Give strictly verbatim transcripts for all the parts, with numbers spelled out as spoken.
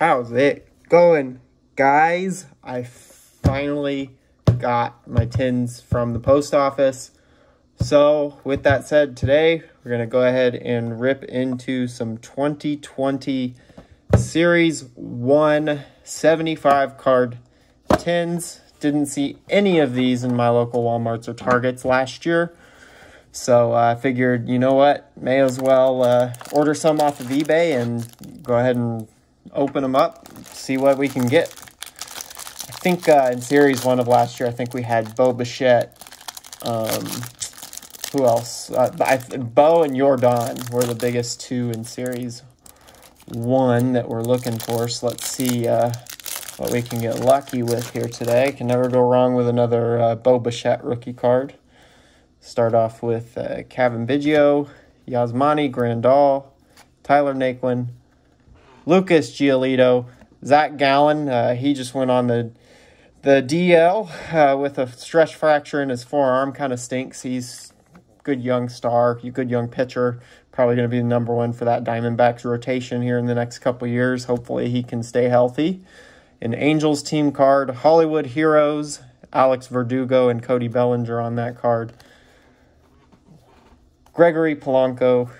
How's it going, guys? I finally got my tins from the post office. So with that said, today we're going to go ahead and rip into some twenty twenty Series one seventy-five card tins. Didn't see any of these in my local Walmarts or Targets last year. So I uh, figured, you know what, may as well uh, order some off of eBay and go ahead and open them up, see what we can get. I think uh, in Series one of last year, I think we had Bo Bichette. Um, who else? Uh, I, Bo and Yordan were the biggest two in Series one that we're looking for. So let's see uh, what we can get lucky with here today. Can never go wrong with another uh, Bo Bichette rookie card. Start off with uh, Cavendiggio, Yasmani Grandal, Tyler Naquin, Lucas Giolito, Zach Gallen. Uh, he just went on the the D L uh, with a stress fracture in his forearm. Kind of stinks. He's a good young star, good young pitcher. Probably going to be the number one for that Diamondbacks rotation here in the next couple years. Hopefully he can stay healthy. An Angels team card, Hollywood Heroes, Alex Verdugo and Cody Bellinger on that card. Gregory Polanco,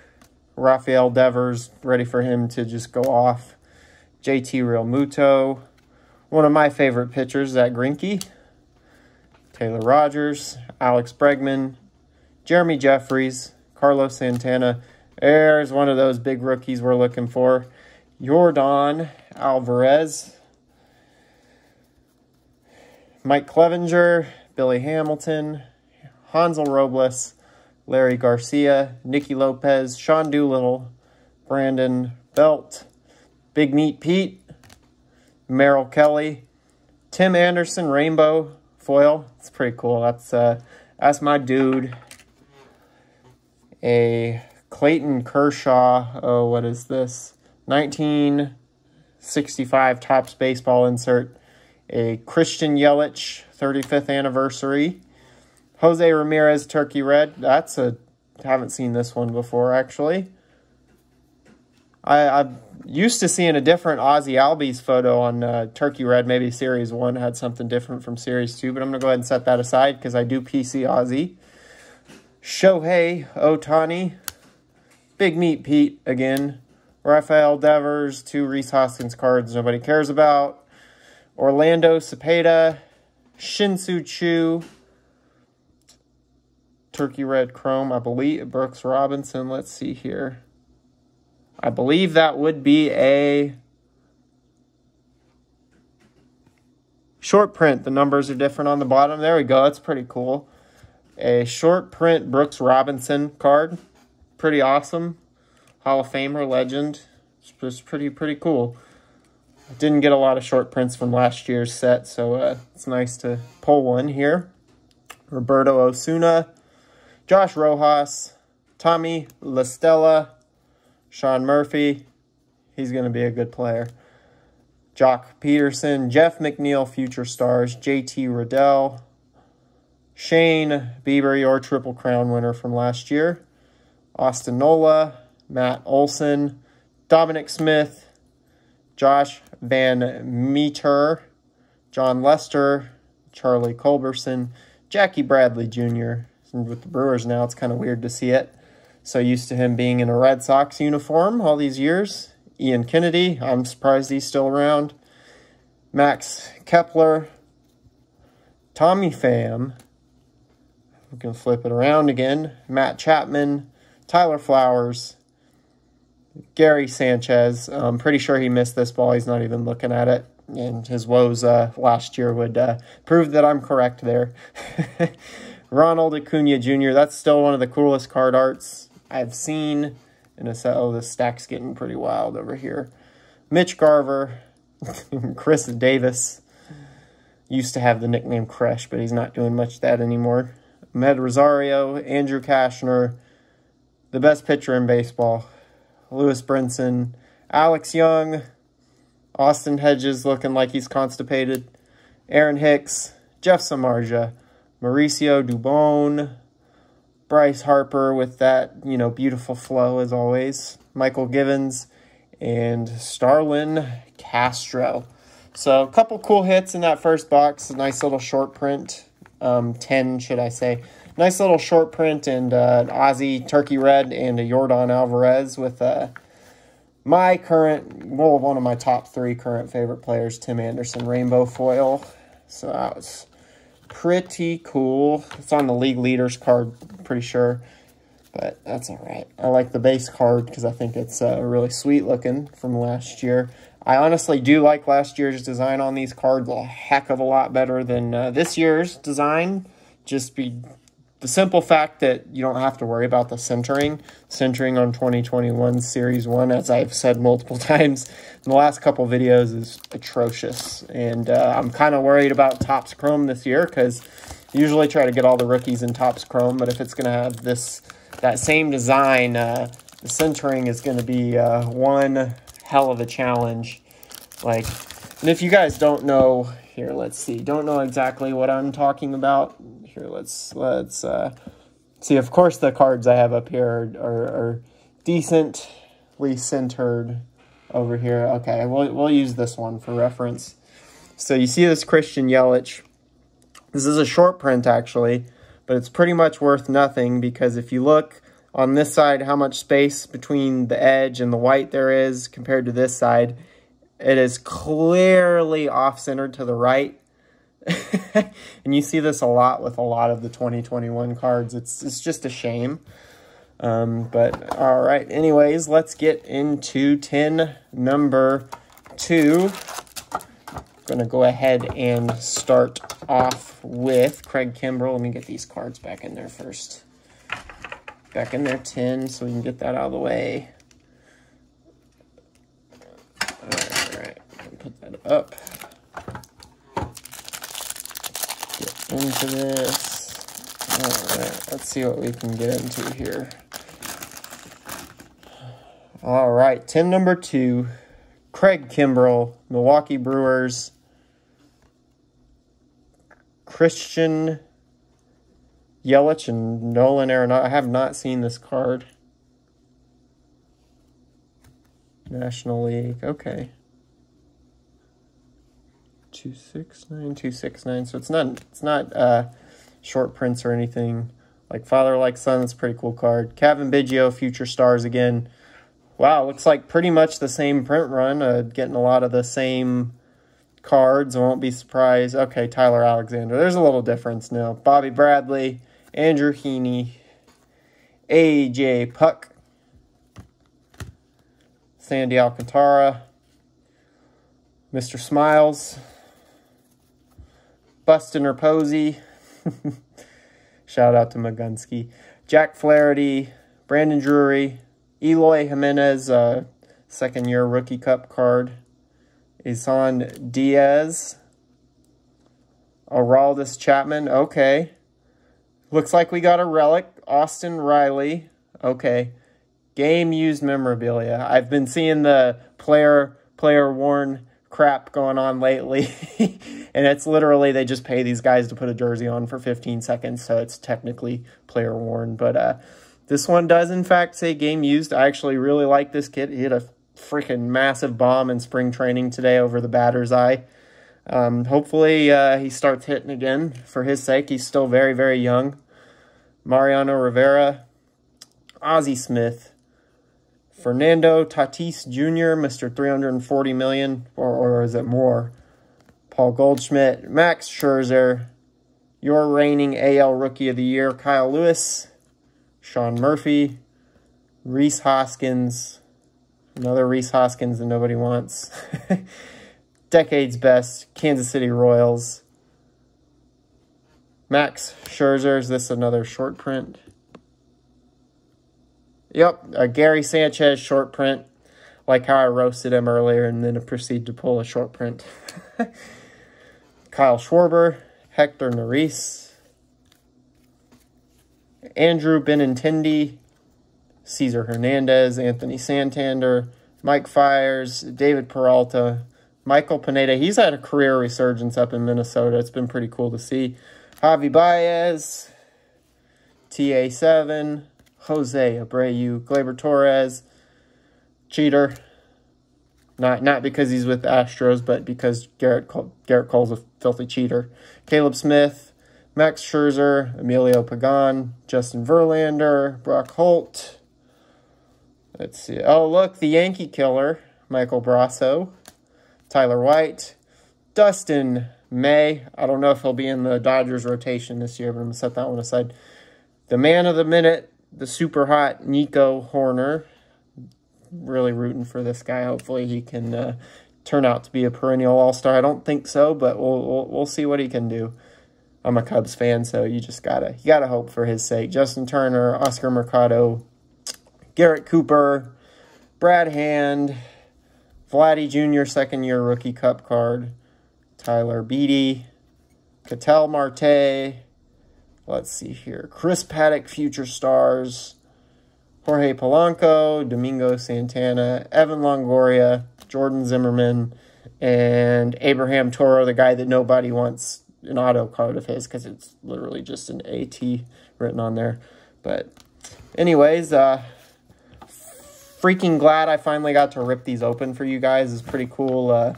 Rafael Devers, ready for him to just go off. J T Realmuto, one of my favorite pitchers, Zach Greinke. Taylor Rogers, Alex Bregman, Jeremy Jeffries, Carlos Santana. There's one of those big rookies we're looking for. Yordan Alvarez, Mike Clevinger, Billy Hamilton, Hansel Robles, Larry Garcia, Nicky Lopez, Sean Doolittle, Brandon Belt, Big Meat Pete, Merrill Kelly, Tim Anderson, Rainbow Foil. It's pretty cool. That's uh, that's my dude. A Clayton Kershaw. Oh, what is this? nineteen sixty-five Topps Baseball insert. A Christian Yelich, thirty-fifth anniversary. Jose Ramirez, Turkey Red. That's a, haven't seen this one before, actually. I, I'm used to seeing a different Ozzy Albies photo on uh, Turkey Red. Maybe Series one had something different from Series two, but I'm going to go ahead and set that aside because I do P C Ozzy. Shohei Ohtani. Big Meat Pete again. Rafael Devers, two Reese Hoskins cards nobody cares about. Orlando Cepeda. Shin-Soo Choo. Turkey Red Chrome, I believe, Brooks Robinson. Let's see here. I believe that would be a short print. The numbers are different on the bottom. There we go. That's pretty cool. A short print Brooks Robinson card. Pretty awesome. Hall of Famer, legend. It's just pretty, pretty cool. I didn't get a lot of short prints from last year's set, so uh, it's nice to pull one here. Roberto Osuna. Josh Rojas, Tommy LaStella, Sean Murphy. He's going to be a good player. Jock Peterson, Jeff McNeil, future stars, J T Riddell, Shane Bieber, your Triple Crown winner from last year, Austin Nola, Matt Olson, Dominic Smith, Josh Van Meter, John Lester, Charlie Culberson, Jackie Bradley Junior With the Brewers now, it's kind of weird to see it. So used to him being in a Red Sox uniform all these years. Ian Kennedy, I'm surprised he's still around. Max Kepler. Tommy Pham. We can flip it around again. Matt Chapman. Tyler Flowers. Gary Sanchez. I'm pretty sure he missed this ball. He's not even looking at it. And his woes uh, last year would uh, prove that I'm correct there. Ronald Acuna Junior That's still one of the coolest card arts I've seen in a set. Oh, this stack's getting pretty wild over here. Mitch Garver, Chris Davis. Used to have the nickname Kresh, but he's not doing much of that anymore. Med Rosario, Andrew Kashner, the best pitcher in baseball. Lewis Brinson, Alex Young, Austin Hedges looking like he's constipated. Aaron Hicks, Jeff Samardzija. Mauricio Dubon, Bryce Harper with that, you know, beautiful flow as always, Michael Givens, and Starlin Castro. So a couple cool hits in that first box. A nice little short print. Um, ten, should I say. Nice little short print and uh, an Aussie Turkey Red and a Yordan Alvarez with uh, my current, well, one of my top three current favorite players, Tim Anderson, rainbow foil. So that was pretty cool. It's on the league leaders card, pretty sure. But that's all right. I like the base card because I think it's uh, really sweet looking from last year. I honestly do like last year's design on these cards a heck of a lot better than uh, this year's design. Just be the simple fact that you don't have to worry about the centering. Centering on twenty twenty-one Series one, as I've said multiple times in the last couple videos, is atrocious. And uh, I'm kind of worried about Topps Chrome this year because I usually try to get all the rookies in Topps Chrome. But if it's going to have this... that same design, uh, the centering is going to be uh, one hell of a challenge. Like, and if you guys don't know, here, let's see, don't know exactly what I'm talking about. Here, let's let's uh, see. Of course, the cards I have up here are, are, are decently centered over here. Okay, we'll we'll use this one for reference. So you see this Christian Yelich. This is a short print, actually. But it's pretty much worth nothing because if you look on this side, how much space between the edge and the white there is compared to this side, it is clearly off-center to the right. And you see this a lot with a lot of the twenty twenty-one cards. It's, it's just a shame. Um, but all right, anyways, let's get into tin number two. Going to go ahead and start off with Craig Kimbrell. Let me get these cards back in there first. Back in their tin so we can get that out of the way. All right, put that up. Get into this. All right, let's see what we can get into here. All right, tin number two. Craig Kimbrell, Milwaukee Brewers. Christian Yelich and Nolan Arenado. I have not seen this card. National League. Okay. Two six nine two six nine. So it's not it's not uh, short prints or anything. Like Father Like Son. That's a pretty cool card. Kevin Biggio, Future Stars again. Wow, looks like pretty much the same print run. Uh, getting a lot of the same cards. I won't be surprised. Okay, Tyler Alexander. There's a little difference now. Bobby Bradley, Andrew Heaney, A J Puck, Sandy Alcantara, Mister Smiles, Bustin' or Posey. Shout out to Magunsky. Jack Flaherty, Brandon Drury, Eloy Jimenez, uh, second-year Rookie Cup card. Isan Diaz, Aroldis Chapman, okay. Looks like we got a relic, Austin Riley, okay. Game-used memorabilia. I've been seeing the player player-worn crap going on lately, and it's literally they just pay these guys to put a jersey on for fifteen seconds, so it's technically player-worn. But uh, this one does, in fact, say game-used. I actually really like this kit. He had a freaking massive bomb in spring training today over the batter's eye. Um, hopefully uh, he starts hitting again for his sake. He's still very, very young. Mariano Rivera, Ozzie Smith, Fernando Tatis Junior, Mister three hundred forty million dollars, or, or is it more? Paul Goldschmidt, Max Scherzer, your reigning A L Rookie of the Year, Kyle Lewis, Sean Murphy, Reese Hoskins, another Reese Hoskins that nobody wants. Decades best, Kansas City Royals. Max Scherzer, is this another short print? Yep, a Gary Sanchez short print. Like how I roasted him earlier and then proceeded to pull a short print. Kyle Schwarber, Hector Neris, Andrew Benintendi, Cesar Hernandez, Anthony Santander, Mike Fiers, David Peralta, Michael Pineda. He's had a career resurgence up in Minnesota. It's been pretty cool to see. Javi Baez, T A seven, Jose Abreu, Gleyber Torres, Cheater, Not not because he's with the Astros, but because Garrett Cole, Garrett Cole's a filthy cheater. Caleb Smith, Max Scherzer, Emilio Pagan, Justin Verlander, Brock Holt. Let's see. Oh, look, the Yankee killer, Michael Brasso, Tyler White, Dustin May. I don't know if he'll be in the Dodgers rotation this year, but I'm going to set that one aside. The man of the minute, the super hot Nico Hoerner. Really rooting for this guy. Hopefully he can uh, turn out to be a perennial all-star. I don't think so, but we'll, we'll we'll see what he can do. I'm a Cubs fan, so you just gotta you gotta hope for his sake. Justin Turner, Oscar Mercado, Garrett Cooper, Brad Hand, Vladdy Junior second-year rookie cup card, Tyler Beatty, Ketel Marte. Let's see here, Chris Paddock, future stars. Jorge Polanco, Domingo Santana, Evan Longoria, Jordan Zimmerman, and Abraham Toro, the guy that nobody wants an auto card of his because it's literally just an A T written on there. But anyways, uh, freaking glad I finally got to rip these open for you guys. It's pretty cool uh,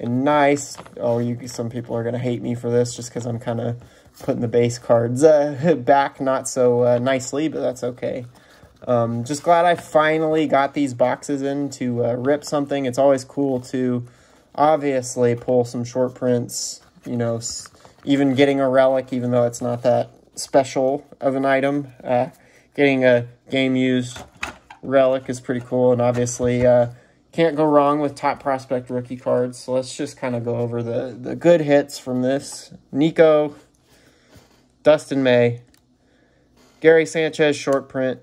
and nice. Oh, you some people are going to hate me for this just because I'm kind of putting the base cards uh, back not so uh, nicely, but that's okay. Um, just glad I finally got these boxes in to uh, rip something. It's always cool to obviously pull some short prints, you know, s even getting a relic, even though it's not that special of an item. Uh, getting a game-used relic is pretty cool, and obviously uh, can't go wrong with top prospect rookie cards. So let's just kind of go over the, the good hits from this. Nico, Dustin May, Gary Sanchez short print,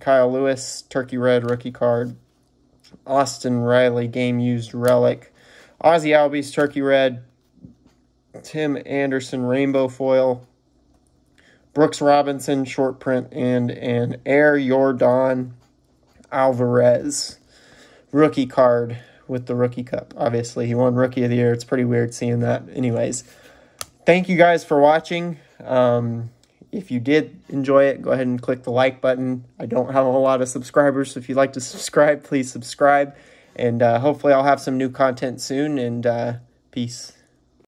Kyle Lewis, Turkey Red rookie card, Austin Riley, game-used relic, Ozzie Albies, Turkey Red, Tim Anderson, rainbow foil, Brooks Robinson, short print, and an Air Jordan Alvarez rookie card with the rookie cup. Obviously, he won Rookie of the Year. It's pretty weird seeing that. Anyways, thank you guys for watching. Um... If you did enjoy it, go ahead and click the like button. I don't have a whole lot of subscribers, so if you'd like to subscribe, please subscribe. And uh, hopefully I'll have some new content soon, and uh, peace.